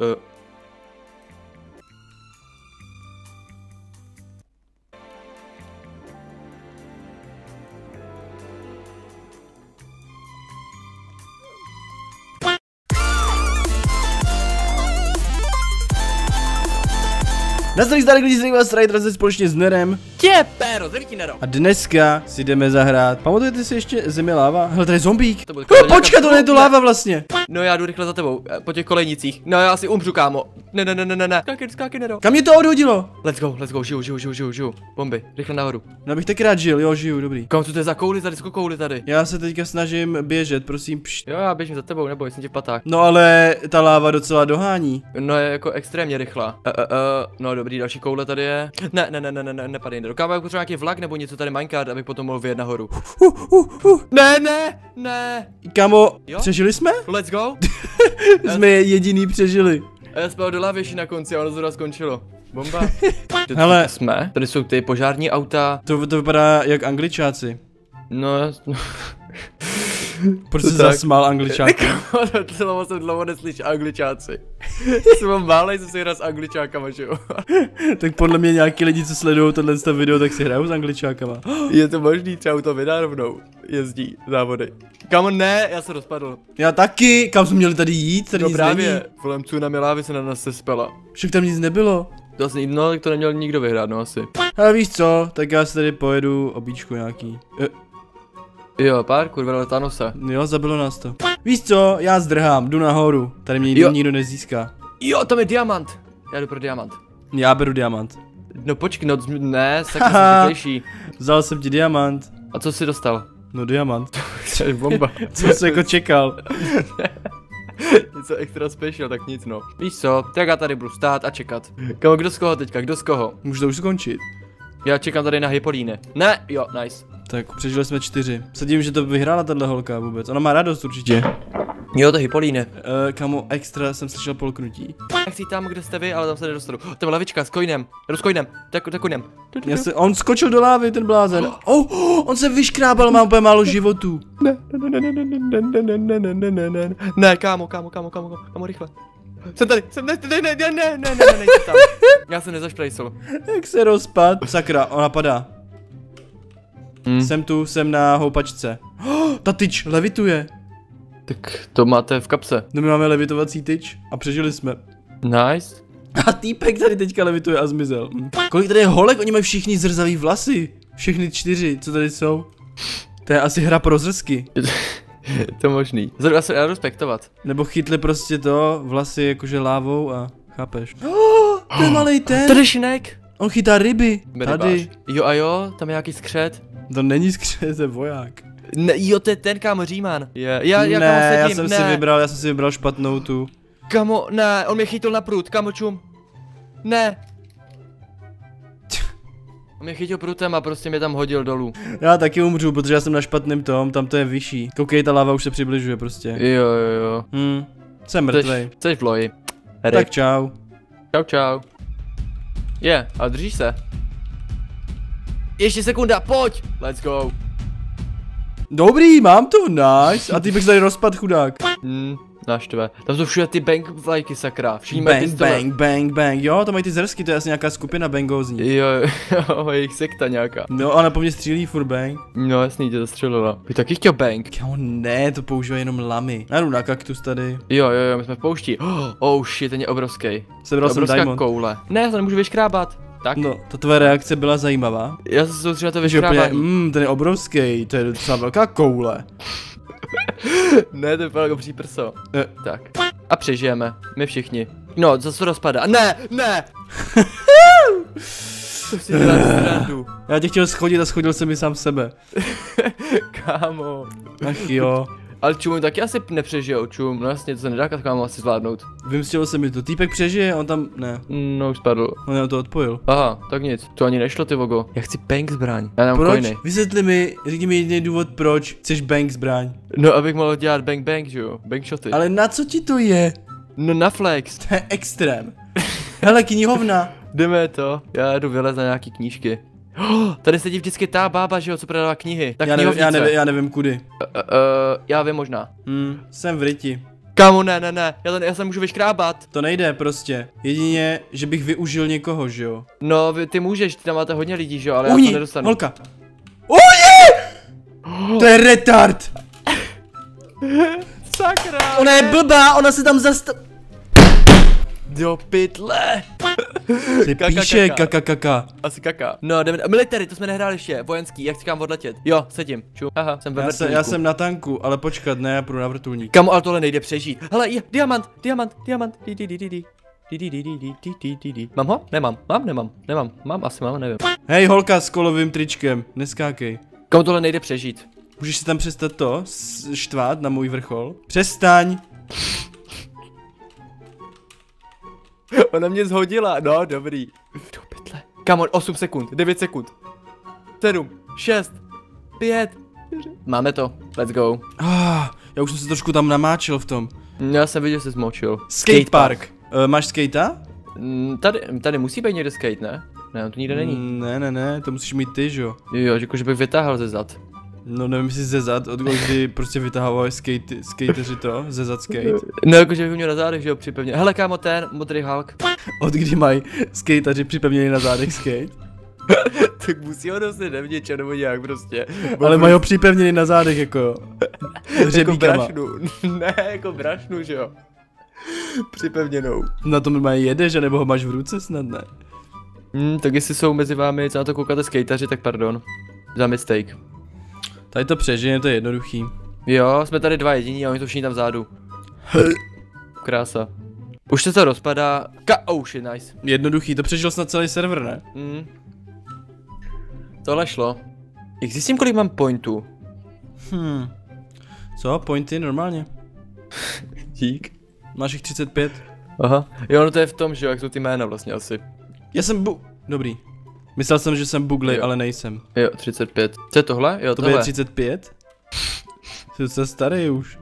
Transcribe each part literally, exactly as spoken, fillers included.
Uh. Na zdraví zdarek lidi, zdraví vás Rajdrazde společně s Nerem. Tě, péro, zdraví Nero. A dneska si jdeme zahrát. Pamatujete si ještě Země láva? Hele, tady je zombík. To bude no, počkat, to je to láva vlastně. No já jdu rychle za tebou, po těch kolejnicích. No já asi umřu, kámo. Ne, ne, ne, ne, ne. Skákej, skákej, Nero. Kam mě to odhodilo? Let's go, let's go, žiju, žiju, žiju, žiju, žiju. Bomby, rychle nahoru. No bych taky rád žil, jo, žiju, dobrý. Kámo, co to je za kouli, za disko kouli tady? Já se teďka snažím běžet, prosím. Pšt. Jo, já běžím za tebou, neboj, jsem tě v patách. No ale ta láva docela dohání. No je jako extrémně rychlá. Uh, uh, uh, no dobrý, další koule tady je. Ne, ne, ne, ne, ne, nepadej. Dokážu potřebovat nějaký vlak nebo něco tady minecart, abych potom mohl vyjet nahoru. Uh, uh, uh. Ne, ne, ne. Kamo, jo? Přežili jsme? Let's go. Jsme je jediný přežili. A já spal do lavěši na konci a ono zrovna skončilo. Bomba. Hele, jsme. Tady jsou ty požární auta. To, to vypadá jak Angličáci. No, proč jsi zasmál Angličáky? Dlouho jsem dlouho neslyš Angličáci. Jsem vám válej, co si hra s Angličákama, že jo? Tak podle mě nějaký lidi, co sledují tohle video, tak si hrajou s Angličákama. Je to možný, třeba to vydá rovnou. Jezdí závody. Kam ne, já se rozpadl. Já taky, kam jsme měli tady jít, tady no nic právě, není. Volem tsunami lávy se na nás sespala. Však tam nic nebylo. To asi, no, tak to neměl nikdo vyhrát, no asi. Ale víš co, tak já se tady pojedu obíčku nějaký. E Jo, parkour, veletáno se. Jo, zabilo nás to. Víš co, já zdrhám, jdu nahoru. Tady mě nikdo, nikdo nezíská. Jo, tam je diamant. Já jdu pro diamant. Já beru diamant. No počkej, no, ne, sakra jsem chytřejší. Vzal jsem ti diamant. A co jsi dostal? No diamant. To je bomba. Co jsi jako čekal? Něco extra special, tak nic no. Víš co, tak já tady budu stát a čekat. Kamo, kdo z koho teďka, kdo z koho? Můžu to už skončit. Já čekám tady na hypolíne. Ne, jo, nice. Tak přežili jsme čtyři. Sedím, že to vyhrála tahle holka vůbec. Ona má radost určitě. Jo, to hypolíne. E, kamo, extra jsem slyšel polknutí. Já chci tam, kde jste vy, ale tam se nedostanu. To je lavička s kojnem. S kojnem. Tak, tak kojnem. Já se, on skočil do lávy, ten blázen. Oh, oh, on se vyškrábal, má úplně málo životů. Ne, ne, ne, ne, ne, ne, ne, ne, ne, ne, ne, ne. Ne, kámo, kámo, kámo, kámo, kámo, rychle. Jsem tady, jsem ne, ne, ne, ne, ne, ne, ne, ne, tam. Já se nezašplejsel. Jak se rozpad. Sakra, ona padá. Hmm. Jsem tu, jsem na houpačce. Oh, ta tyč levituje. Tak to máte v kapse. No my máme levitovací tyč a přežili jsme. Nice. A týpek tady teďka levituje a zmizel. Kolik tady je holek, oni mají všichni zrzavý vlasy. Všechny čtyři, co tady jsou. To je asi hra pro zrzky. To možný. Zrovna se dá respektovat. Nebo chytli prostě to, vlasy jakože lávou a chápeš. Oh, to je malej ten. Tady šinek. On chytá ryby. Tady. Jo a jo, tam je nějaký skřet. To není skřet, to je voják. Ne, jo, to je ten kámo Říman. Yeah. Já, já, ne, kámo, sedím, já jsem ne. si vybral, já jsem si vybral špatnou tu. Kamo, ne, on mě chytil na prut, kamo čum. Ne. On mě chytil prutem a prostě mě tam hodil dolů. Já taky umřu, protože já jsem na špatném tom, tam to je vyšší. Koukej, ta lava už se přibližuje prostě. Jo, jo, jo. Hm, jsem mrtvej. Jseš v loji. Tak čau. Čau, čau. Je, yeah, a držíš se. Ještě sekunda, pojď! Let's go. Dobrý, mám to, nice. A ty bych tady rozpad chudák. Hmm, naštve. Tam jsou všude ty bang vlajky, sakra. Všichni bang, mají bang, bang, bang. Jo, tam mají ty zrsky, to je asi nějaká skupina bangózní. Jo, jo, jejich sekta nějaká. No, ona po mně střílí furt bang. No, jasný, tě zastřelila. Bych taky chtěl bang. Jo, ne, to používá jenom lamy. Já jdu na kaktus tady. Jo, jo, jo, my jsme v poušti. Oh, shit, ten je obrovský. Sebral jsem diamond. Koule. Ne, já to nemůžu vyškrábat. Tak? No, ta tvoje reakce byla zajímavá. Já jsem se soustředil na to vyškrávání. Mmm, ten je obrovský, to je docela velká koule. Ne, to vypadá jako pří prso. Ne. Tak. A přežijeme, my všichni. No, zase to rozpadá. Ne, ne! To si děláš srandu. Já tě chtěl schodit a schodil jsem mi sám sebe. Kámo. Ach jo. Ale čum, taky asi nepřežijou, čum, no jasně, to se nedá kámo asi zvládnout. Vymstilo se mi to, týpek přežije, on tam, ne. No už spadl. On jenom to odpojil. Aha, tak nic, to ani nešlo ty vogo. Já chci bank zbraň, já nemám coiny. Vysvětli mi, řekni mi jediný důvod proč chceš bank zbraň. No abych mohl dělat bank bank, že jo, bank shoty. Ale na co ti to je? No na flex. To je extrém. Hele, knihovna. Jdeme to, já jdu vylez na nějaký knížky. Oh, tady sedí vždycky ta bába, že jo, co prodává knihy. Tak já nevím, já nevím, já nevím kudy. Uh, uh, já vím možná. Hmm, jsem v ryti. Kámo, ne, ne, ne, já, ten, já se můžu vyškrábat. To nejde prostě, jedině, že bych využil někoho, že jo? No, vy, ty můžeš, ty tam máte hodně lidí, že jo, ale Ují, já to nedostanu. Volka. Ují! To je retard! Sakra! Ona je blbá, ona se tam zastav... Do pytle! Ty píše kaka kaka. Asi kaka. No, jdeme. Military, to jsme nehráli ještě. Vojenský, jak říkám odletět. Jo, sedím. Ču. Aha, jsem ve já, se, já jsem na tanku, ale počkat, ne, já půjdu na vrtulník. Kam, ale tohle nejde přežít. Hele, je, diamant, diamant, diamant. Di, di, di, di, di. Di, di, di, di, di, di, di, di. Mám ho? Nemám. Mám, nemám. Nemám. Mám, asi mám, nevím. Hej, holka s kolovým tričkem, neskákej. Kam tohle nejde přežít? Můžeš si tam přestat to štvát na můj vrchol? Přestaň! Ona mě zhodila, no dobrý. Do pytle. Kamon, osm sekund, devět sekund, sedm, šest, pět, máme to, let's go. Ah, já už jsem se trošku tam namáčil v tom. Já jsem viděl, že se zmočil. Skatepark. Skate uh, máš skata? Mm, tady, tady musí být někde skate, ne? Ne, to nikde není. Mm, ne, ne, ne, to musíš mít ty, že jo? Jo, že bych vytáhl ze zad. No nevím, jestli ze zad, od kdy prostě vytahoval skate, skateři to, ze zad skate. No jakože bych měl na zádech, že jo, připevně. Hele kámo, ten modrý Hulk. Od kdy mají skateři připevněli na zádech skate? Tak musí ho nosit, nevím, če, nebo nějak prostě. Bo ale mají ho připevněli na zádech jako hřebíkama. Jako brašnu, ne, jako brašnu, že jo. Připevněnou. Na tom mají jedeš, nebo ho máš v ruce snad, ne? Hmm, tak jestli jsou mezi vámi, co na to koukáte skateři, tak pardon. Za mistake. Tady to přežijeme, to je jednoduchý. Jo, jsme tady dva jediní a oni to všichni tam vzadu. Krása. Už se to rozpadá. Ka oh shit, nice. Jednoduchý, to přežil snad celý server, ne? Mm. Tohle šlo. Jak zjistím, kolik mám pointů? Hmm. Co? Pointy normálně. Dík. Máš jich třicet pět. Aha. Jo, no to je v tom, že jo, jak jsou ty jména vlastně asi. Já jsem bu... Dobrý. Myslel jsem, že jsem buglej, ale nejsem. Jo, třicet pět. Co je tohle? Jo, to tohle. To je třicet pět? Jsi starý už.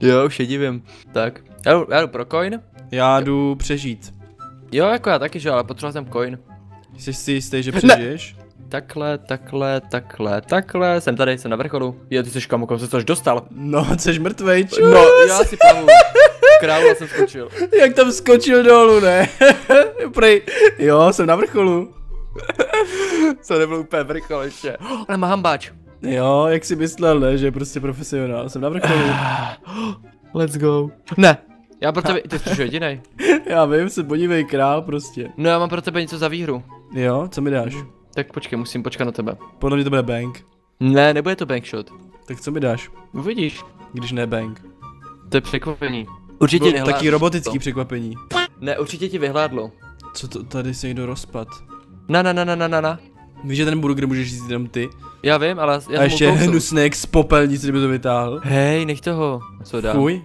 Jo, už je divím. Tak, já jdu, já jdu pro coin. Já jdu jo. přežít. Jo, jako já taky, že ale potřeboval jsem coin. Jsi si jistý, že přežiješ? Ne. Takhle, takhle, takhle, takhle, jsem tady, jsem na vrcholu. Jo, ty jsi kamu, kam se to až dostal? No, jsi mrtvej, čus. No, já si pavu. Krávu jsem skočil. Jak tam skočil dolů, ne? Prej, jo, jsem na vrcholu. Co nebyl úplně vrchol ještě. Ale má hambáč. Jo, jak si myslel, ne, že je prostě profesionál. Jsem na vrcholu. Let's go. Ne, já pro tebe, ty jsi jedinej. Já vím, se podívej, král prostě. No já mám pro tebe něco za výhru. Jo, co mi dáš? Tak počkej, musím počkat na tebe. Podle mě to bude bank. Ne, nebude to bank shot. Tak co mi dáš? Uvidíš. Když ne bank. To je překvapení. Určitě nehládlo. Taky robotický to. Překvapení. Ne, určitě ti vyhládlo. Co to, tady se někdo rozpad. Na na na na na na na. Víš, že ten burger můžeš jíst jenom ty? Já vím, ale já a ještě hnusný jak z popelnice, kdyby to vytáhl. Hej, nech toho. Co dám? Fuj.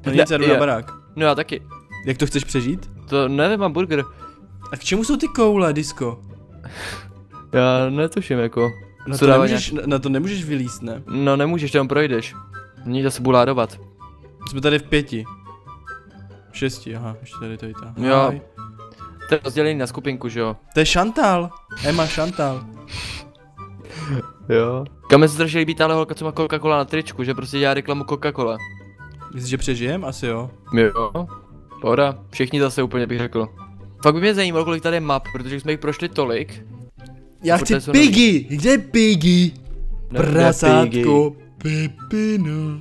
To nic, já jdu na barák. No já taky. Jak to chceš přežít? To nevím, mám burger. A k čemu jsou ty koule, disko? Já netuším jako. Na to, nemůžeš, na, na to nemůžeš vylíst, ne? No nemůžeš, tam projdeš. Není zase buládovat. Jsme tady v pěti. V šesti, aha, ještě tady to jítá. Jo. To je rozdělený na skupinku, že jo? To je Chantal, Emma Chantal. Jo. Kam se strašně líbí tahle holka, co má Coca-Cola na tričku, že prostě dělá reklamu Coca-Cola. Myslíš, že přežijem? Asi jo. Jo. Pohoda, všichni zase úplně bych řekl. Fakt by mě zajímalo, kolik tady je map, protože jsme jich prošli tolik. Já chci Piggy, kde je Piggy? Prasátko Pipino.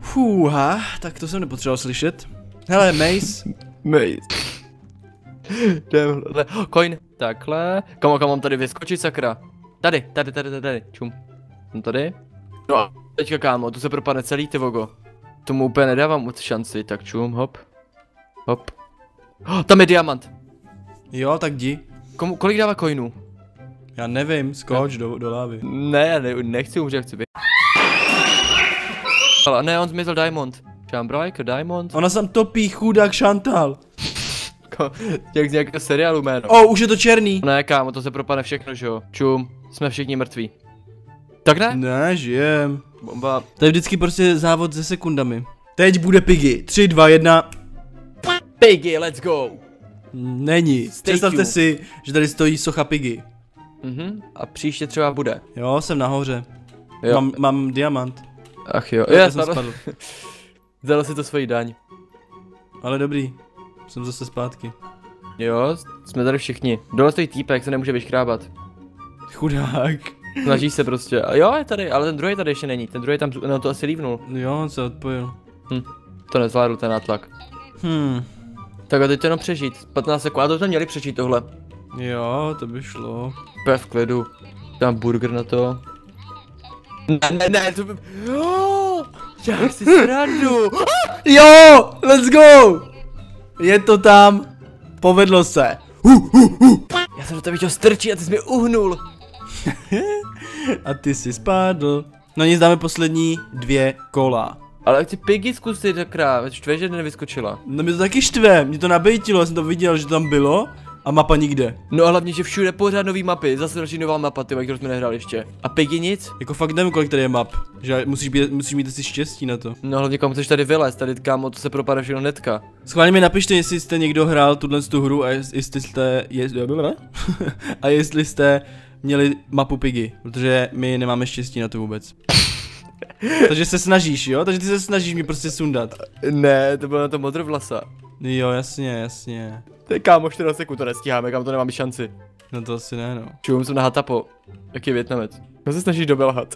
Fúha, tak to jsem nepotřeboval slyšet. Hele, Maze. Maze. Coin, takhle. Kamo, kam mám tady vyskočit, sakra. Tady, tady, tady, tady, tady, čum. Jsem tady. No a teďka kámo, to se propadne celý ty vogo. Tomu úplně nedávám moc šanci, tak čum, hop. Hop. Oh, tam je diamant. Jo, tak jdi. Komu, kolik dává coinů? Já nevím, skoč ne. do, do lávy. Ne, já ne, nechci umřít, chci být. Ale ne, on zmizel diamond. Chambrike, diamond. Ona sam topí, chudák Chantal. Jak z nějakého seriálu jméno. O, už je to černý. Ne, kámo, to se propadne všechno, že jo. Čum, jsme všichni mrtví. Tak ne? Ne, žijem. Bomba. To je vždycky prostě závod se sekundami. Teď bude Piggy. tři, dva, jedna. Piggy, let's go. Není. Představte si, že tady stojí socha Piggy. Mhm, a příště třeba bude. Jo, jsem nahoře. Jo. Mám, mám diamant. Ach jo, jo já jsem spadl. Vzala si to svoji daň. Ale dobrý, jsem zase zpátky. Jo, jsme tady všichni. Dole stojí týpek, se nemůže vyškrábat. Chudák. Snaží se prostě. A jo, je tady, ale ten druhý tady ještě není. Ten druhý tam no, to asi lívnul. Jo, on se odpojil. Hm, to nezvládl ten nátlak. Hm. Tak a teď to jenom přežít. patnáct sekund, a to tam měli přežít tohle. Jo, to by šlo. Půjde v klidu. Dám burger na to. Ne, ne, ne, to by... Jo, já si srandu. Jo, let's go. Je to tam. Povedlo se. Uh, uh, uh. Já jsem do tebe viděl strčí a ty jsi mě uhnul. A ty jsi spadl. No nic, dáme poslední dvě kola. Ale chci Piggy zkusit takrát, štve, že nevyskočila. No mě to taky štve, mě to nabejtilo, já jsem to viděl, že to tam bylo. A mapa nikde. No a hlavně, že všude pořád nový mapy, zase další nová mapa, ty, kterou jsme nehráli ještě. A Piggy nic? Jako fakt nevím, kolik tady je map, že musíš, být, musíš mít asi štěstí na to. No hlavně kam chceš tady vylez, tady kámo, to se propadá všechno netka. Schválně mi napište, jestli jste někdo hrál tuhle tu hru a jestli jste... Jestli, a jestli jste měli mapu Piggy, protože my nemáme štěstí na to vůbec. Takže se snažíš, jo? Takže ty se snažíš mi prostě sundat. Ne, to bylo na to modrovlasa. Jo, jasně, jasně. Ty kámo, čtrnáct sekund to nestíháme, kam to nemáme šanci. No to asi ne, no. Čum, jsem na hatapo. Jaký je Větnamec? No se snažíš dobelhat.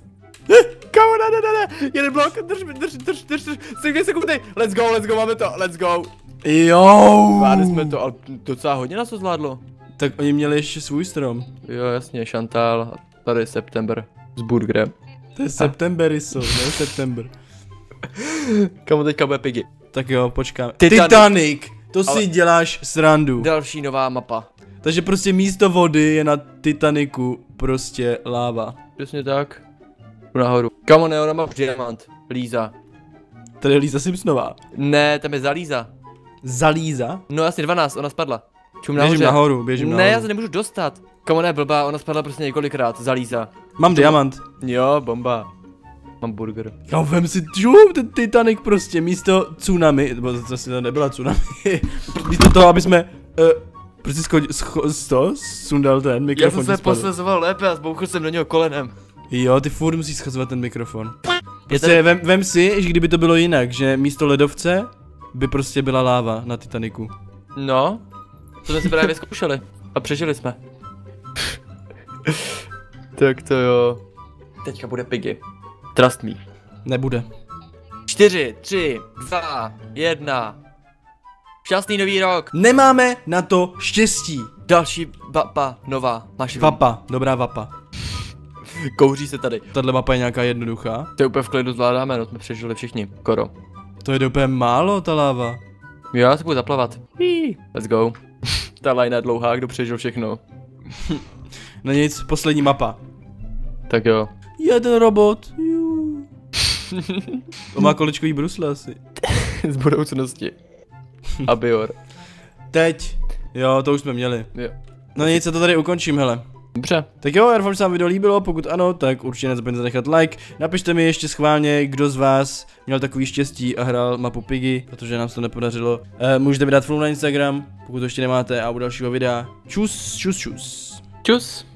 Kámo, ne, ne, ne, ne, jeden blok, drž, drž, drž, drž, drž, dvě sekundy. Let's go, let's go, máme to, let's go. Jo. Vládli jsme to, ale docela hodně nás to zvládlo. Tak oni měli ještě svůj strom. Jo, jasně, Chantal, a tady je September s burgerem. To je September jsou, ne September. Kamu teďka bude Piggy. Tak jo, počkáme. Titanic! Titanic. To ale si děláš srandu. Další nová mapa. Takže prostě místo vody je na Titaniku prostě láva. Přesně tak. Nahoru. Kamu ne, ona má diamant. Líza. Tady je Líza Simpsonová. Ne, tam je Zalíza. Zalíza? No asi dvanáct, ona spadla. Čum nahoře. Běžím nahoru, běžím nahoru. Ne, já se nemůžu dostat. Kamu ne, blbá, ona spadla prostě několikrát, Zalíza. Mám diamant. Jo, bomba. Mám burger. No, vem si čum, ten Titanic prostě, místo tsunami, nebo zase to nebyla tsunami, místo toho, aby jsme, uh, prostě schodil, scho, sundal ten mikrofon. Já jsem se poslezoval lépe a zbouchl jsem do něho kolenem. Jo, ty furt musíš schazovat ten mikrofon. Prostě tady... vem, vem si, že kdyby to bylo jinak, že místo ledovce by prostě byla láva na Titaniku. No, to jsme si právě zkoušeli a přežili jsme. Tak to jo. Teďka bude Piggy. Trust me. Nebude. čtyři, tři, dva, jedna. Šťastný nový rok. Nemáme na to štěstí. Další vapa nová. Máš vapa, dobrá vapa. Kouří se tady. Tahle mapa je nějaká jednoduchá. To je úplně v klidu zvládáme, no jsme přežili všichni. Koro. To je úplně málo ta láva. Jo, já se budu zaplavat. Hí. Let's go. Ta lajna je dlouhá, kdo přežil všechno. No nic, poslední mapa. Tak jo. Je ten robot. To má kolečkový brusle asi. Z budoucnosti. A Bior. Teď. Jo, to už jsme měli. Jo. No nic, se to tady ukončím, hele. Dobře. Tak jo, já doufám, že se vám video líbilo, pokud ano, tak určitě nezapomeňte nechat like. Napište mi ještě schválně, kdo z vás měl takový štěstí a hrál mapu Piggy, protože nám se to nepodařilo. E, můžete mi dát follow na Instagram, pokud to ještě nemáte, a u dalšího videa. Čus, čus, čus. Čus.